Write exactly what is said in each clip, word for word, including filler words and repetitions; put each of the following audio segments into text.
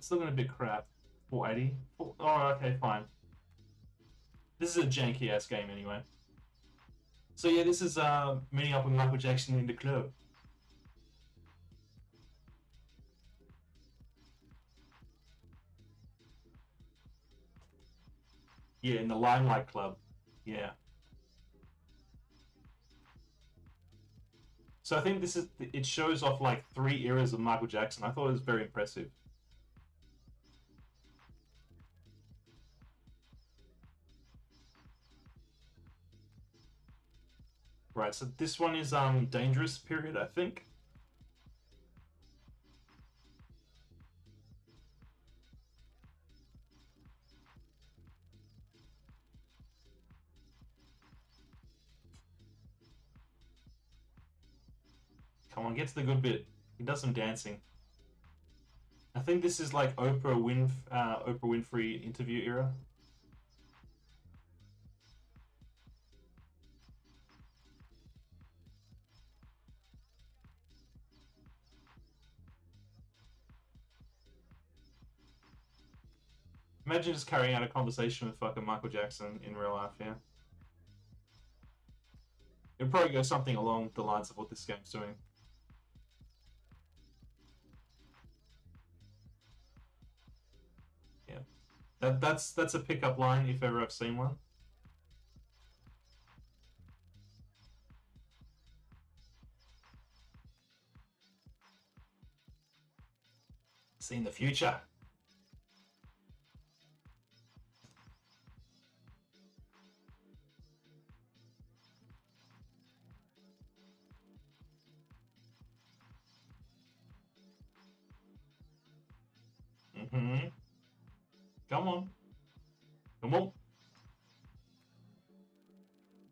It's still gonna be crap. four eighty? Oh, okay, fine. This is a janky-ass game anyway. So yeah, this is uh, meeting up with Michael Jackson in the club. Yeah, in the Limelight Club. Yeah. So I think this is, it shows off like three eras of Michael Jackson. I thought it was very impressive. Right, so this one is um dangerous period, I think. Come on, get to the good bit. He does some dancing. I think this is like Oprah Winf uh, Oprah Winfrey interview era. Imagine just carrying out a conversation with fucking Michael Jackson in real life, yeah. It'll probably go something along the lines of what this game's doing. Yeah. That that's that's a pickup line if ever I've seen one. Seeing the future. Mm-hmm. Come on. Come on.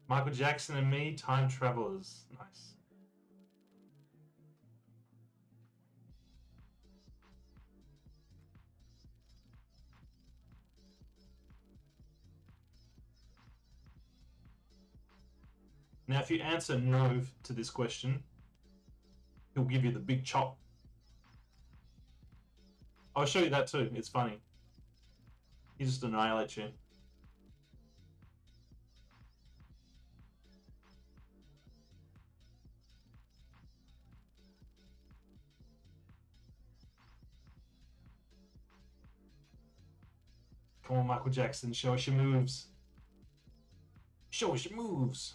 Michael Jackson and me, time travelers. Nice. Now, if you answer no to this question, he'll give you the big chop. I'll show you that too, it's funny. He just annihilates you. Come on, Michael Jackson, show us your moves. Show us your moves.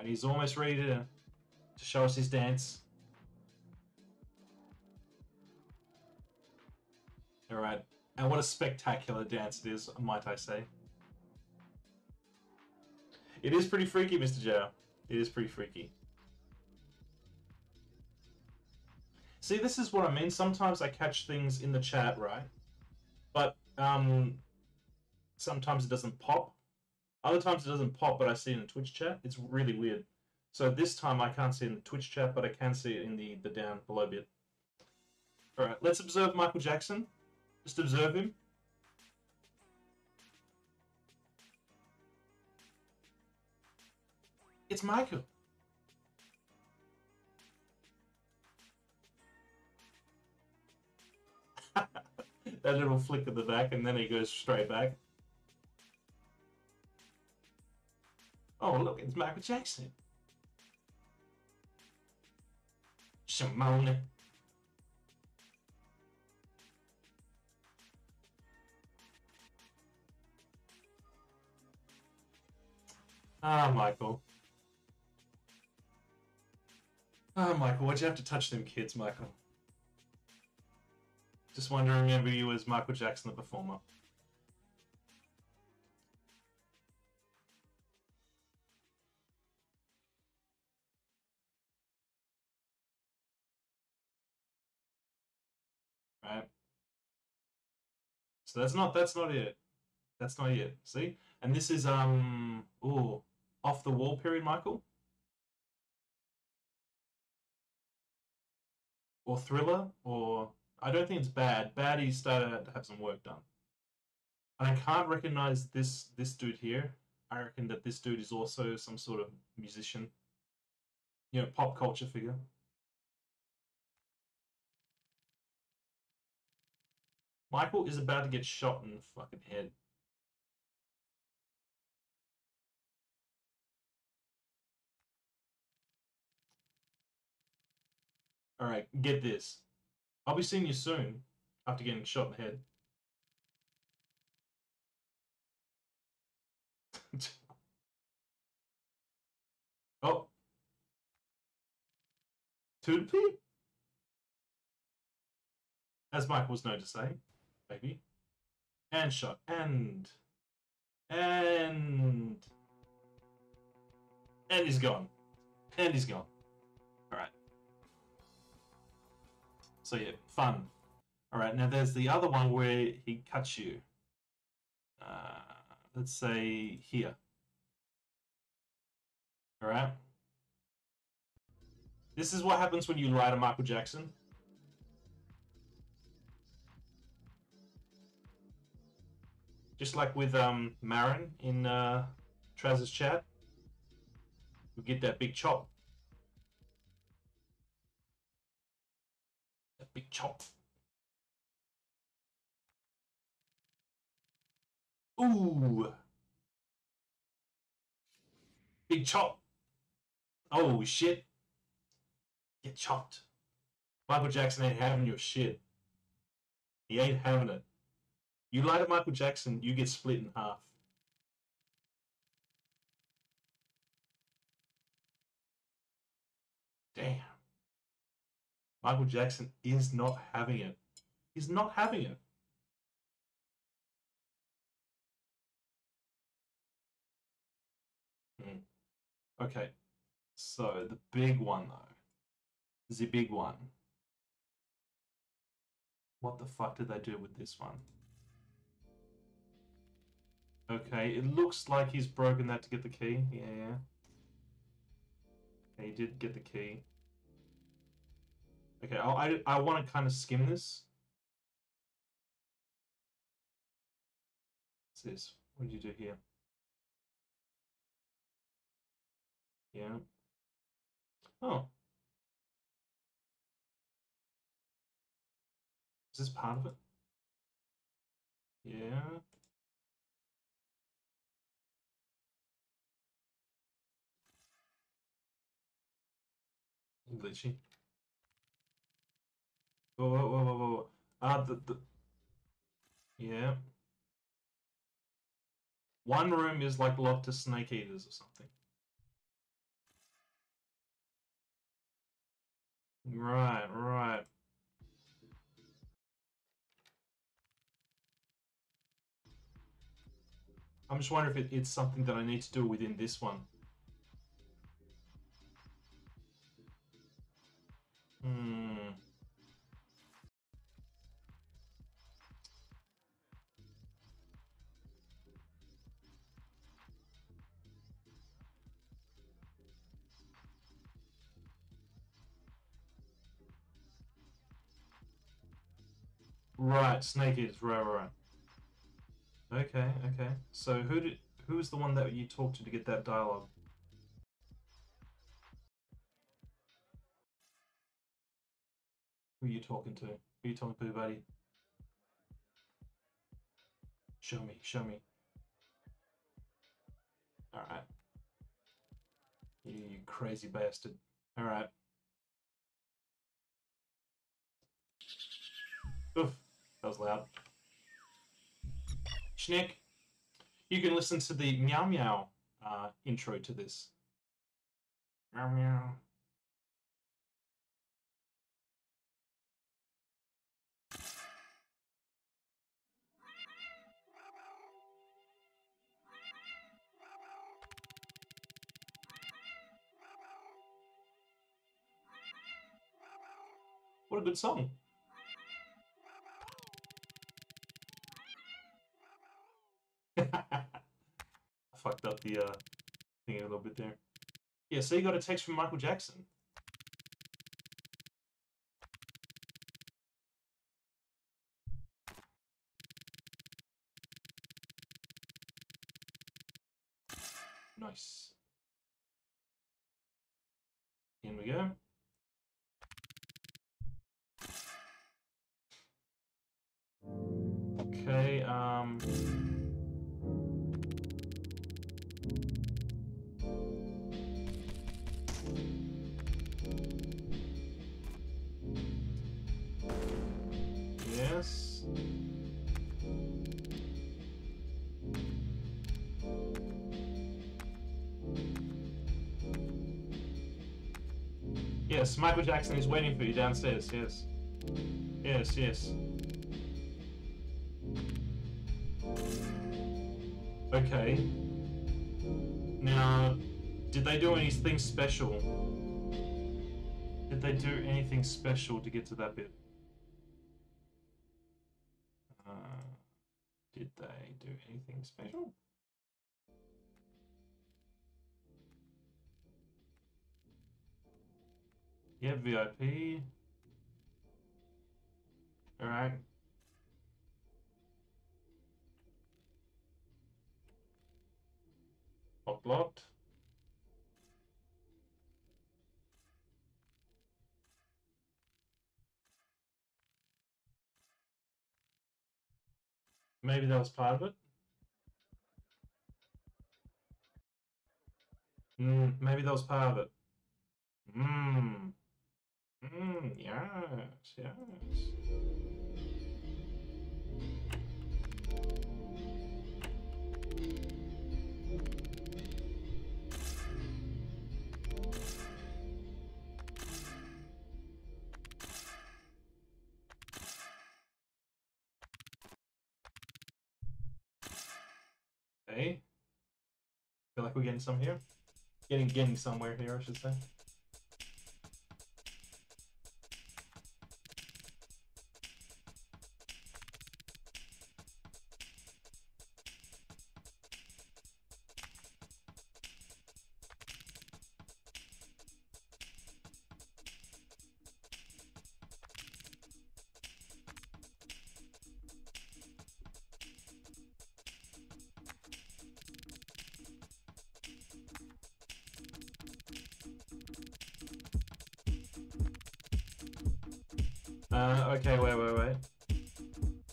And he's almost ready to, to show us his dance. Alright, and what a spectacular dance it is, might I say. It is pretty freaky, Mister Joe. It is pretty freaky. See, this is what I mean. Sometimes I catch things in the chat, right? But um, sometimes it doesn't pop. Other times it doesn't pop, but I see it in Twitch chat. It's really weird. So this time I can't see it in the Twitch chat, but I can see it in the, the down below bit. Alright, let's observe Michael Jackson. Just observe him. It's Michael. That little flick of the back, and then he goes straight back. Oh, look, it's Michael Jackson. Simone. Ah, Michael. Ah, Michael, why'd you have to touch them kids, Michael? Just want to remember you as Michael Jackson the performer. So that's not that's not it. That's not it. See? And this is um ooh, off the wall period, Michael. Or thriller, or I don't think it's bad. Bad, he started to have some work done. And I can't recognize this this dude here. I reckon that this dude is also some sort of musician, you know, pop culture figure. Michael is about to get shot in the fucking head. Alright, get this. I'll be seeing you soon after getting shot in the head. Oh. Toodlepee? As Michael was known to say, baby. And shot. And. And. And he's gone. And he's gone. Alright. So yeah, fun. Alright, now there's the other one where he cuts you. Uh, let's say here. Alright. This is what happens when you lie to Michael Jackson. Just like with um, Marin in uh, Trousers Chat, we get that big chop. That big chop. Ooh. Big chop. Oh, shit. Get chopped. Michael Jackson ain't having your shit. He ain't having it. You lie to Michael Jackson, you get split in half. Damn. Michael Jackson is not having it. He's not having it. Hmm. Okay. So, the big one, though. The big one. What the fuck did they do with this one? Okay, it looks like he's broken that to get the key. Yeah. Okay, he did get the key. Okay, I'll, I, I want to kind of skim this. What's this? What did you do here? Yeah. Oh. Is this part of it? Yeah. Glitchy. Whoa, whoa, whoa, whoa, whoa. Ah, the, the... Yeah. One room is like locked to Snake Eaters or something. Right, right. I'm just wondering if it, it's something that I need to do within this one. Hmm. Right, Snake Eaters, right, right, right. Okay, okay. So who did who was the one that you talked to to get that dialogue? Who are you talking to? Who are you talking to, buddy? Show me, show me. Alright. You, you crazy bastard. Alright. Oof, that was loud. Schnick, you can listen to the Meow Meow uh, intro to this. Meow Meow. What a good song. I fucked up the uh, thing a little bit there. Yeah, so you got a text from Michael Jackson. we go. Okay, um... yes. Yes, Michael Jackson is waiting for you downstairs, yes. Yes, yes. Okay. Now, did they do anything special? Did they do anything special to get to that bit? Uh, did they do anything special? Yeah, V I P. Alright. Locked, locked. Maybe that was part of it. Mm, maybe that was part of it. Mmm. Mmm, yes, yes. Okay. Feel like we're getting some here. Getting getting somewhere here, I should say.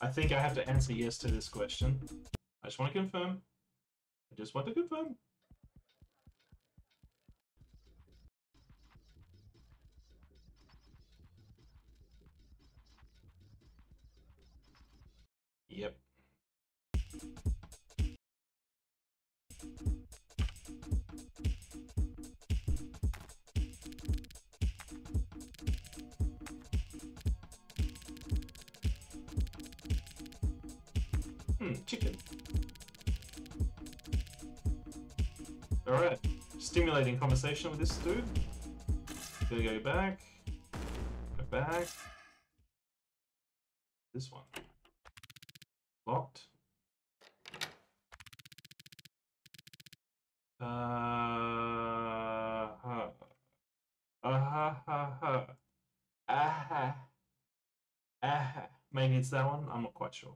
I think I have to answer yes to this question. I just want to confirm. I just want to confirm. Yep. Chicken. Alright, stimulating conversation with this dude. Gonna go back. Go back. This one. Locked. Uh, ha. Uh, ha ha ha. Ah ha. Ah ha. Maybe it's that one? I'm not quite sure.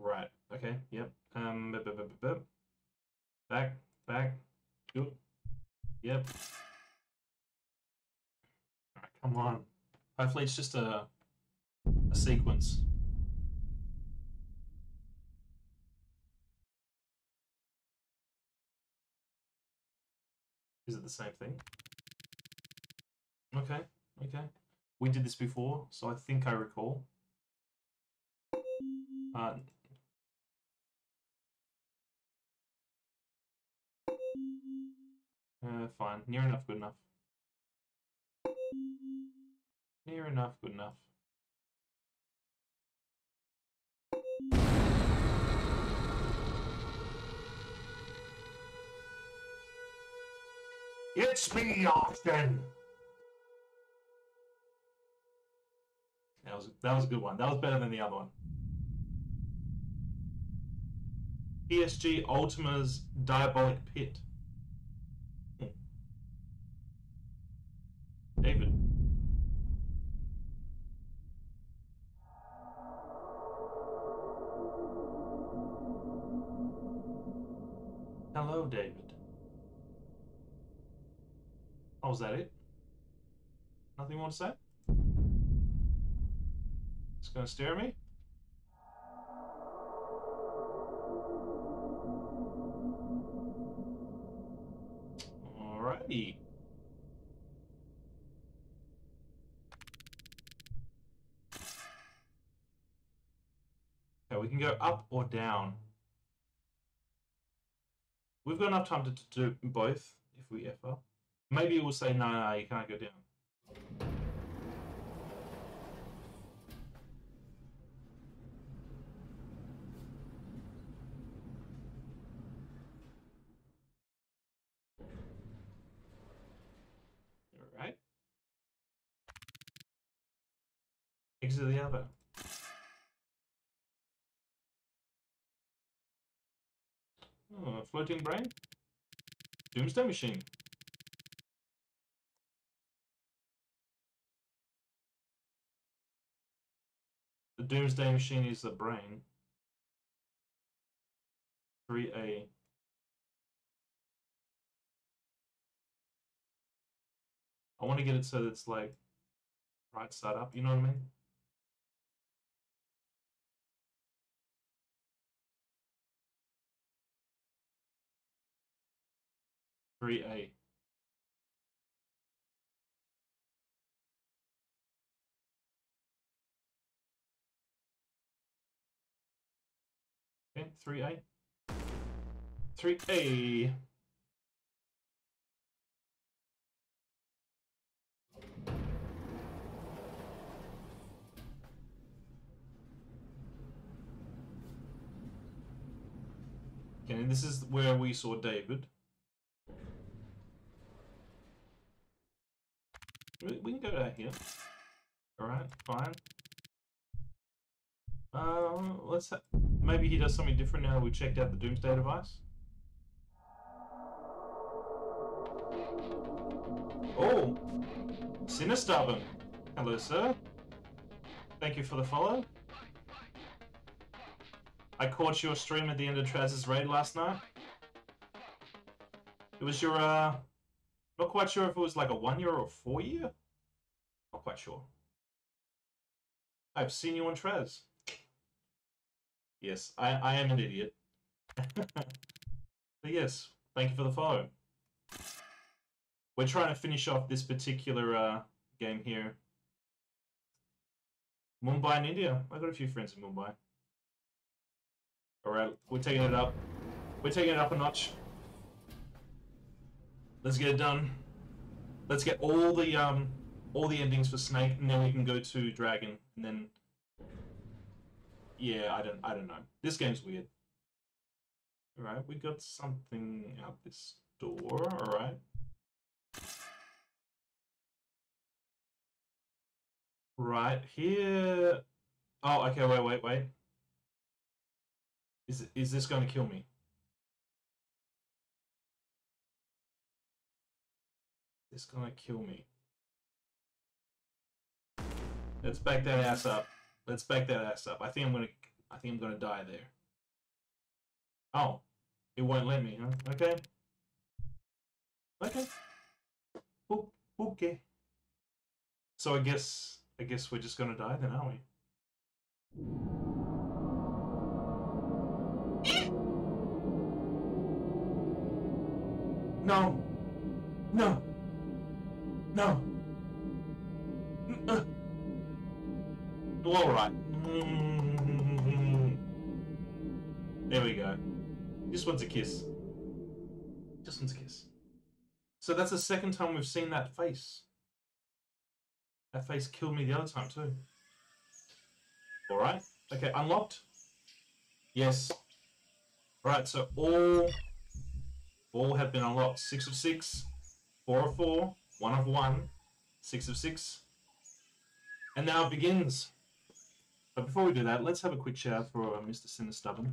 Right, okay, yep. Um, bup, bup, bup, bup, bup. Back, back, good. Yep. Alright, come on. Hopefully it's just a, a sequence. Is it the same thing? Okay, okay. We did this before, so I think I recall. Uh, Uh, fine. Near enough, good enough. Near enough, good enough. It's me, Austin! That was, that was a good one. That was better than the other one. P S G Ultima's Diabolic Pit. David. Hello, David. Oh, is that it? Nothing more to say? It's gonna stare at me? Alrighty. Okay, we can go up or down. We've got enough time to do both, if we ever. Maybe it will say, no, no, you can't go down. All right. Exit the oven. Oh, floating brain? Doomsday Machine. The Doomsday Machine is the brain. three A. I want to get it so that it's like right side up, you know what I mean? three A. Okay, three A. three A. Okay, and this is where we saw David. We can go down here. Alright, fine. Um, let's ha maybe he does something different now that we checked out the Doomsday device. Oh! Sinistubbin! Hello, sir. Thank you for the follow. I caught your stream at the end of Traz's raid last night. It was your, uh... not quite sure if it was like a one year or a four year. Not quite sure. I've seen you on Trez. Yes, I, I am an idiot. But yes, thank you for the follow. We're trying to finish off this particular uh, game here. Mumbai in India. I got a few friends in Mumbai. Alright, we're taking it up. We're taking it up a notch. Let's get it done. Let's get all the um all the endings for Snake, and then we can go to Dragon, and then yeah, I don't I don't know. This game's weird. All right, we got something out this door. All right. Right here. Oh, okay. Wait, wait, wait. Is is this going to kill me? It's gonna kill me. Let's back that ass up. Let's back that ass up. I think I'm gonna. I think I'm gonna die there. Oh, it won't let me, huh? Okay. Okay. Oh, okay. So I guess. I guess we're just gonna die then, aren't we? No. No. No. All right. There we go. Just wants a kiss. Just wants a kiss. So that's the second time we've seen that face. That face killed me the other time too. All right. Okay. Unlocked. Yes. All right. So all, all have been unlocked. Six of six. Four of four. One of one, six of six, and now it begins. But before we do that, let's have a quick shout for uh, Mister Sinistubbin.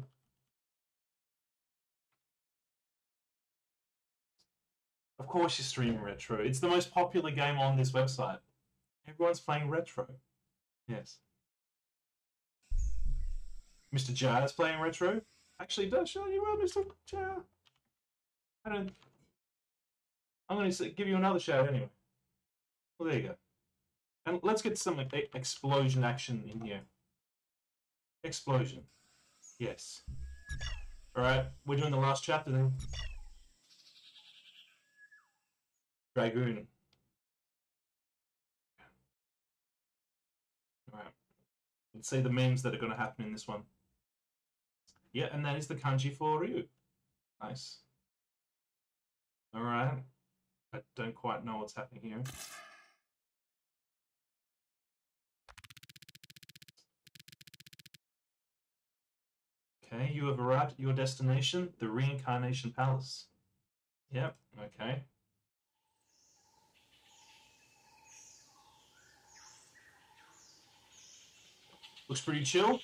Of course, you're streaming retro. It's the most popular game on this website. Everyone's playing retro. Yes. Mister Jar is playing retro. Actually, does show you well, Mister Jar. I don't. I'm going to give you another shout anyway. Well, there you go. And let's get some explosion action in here. Explosion. Yes. Alright, we're doing the last chapter then. Dragoon. Alright. Let's see the memes that are going to happen in this one. Yeah, and that is the kanji for Ryu. Nice. Alright. I don't quite know what's happening here. Okay, you have arrived at your destination, the Reincarnation Palace. Yep, okay. Looks pretty chill.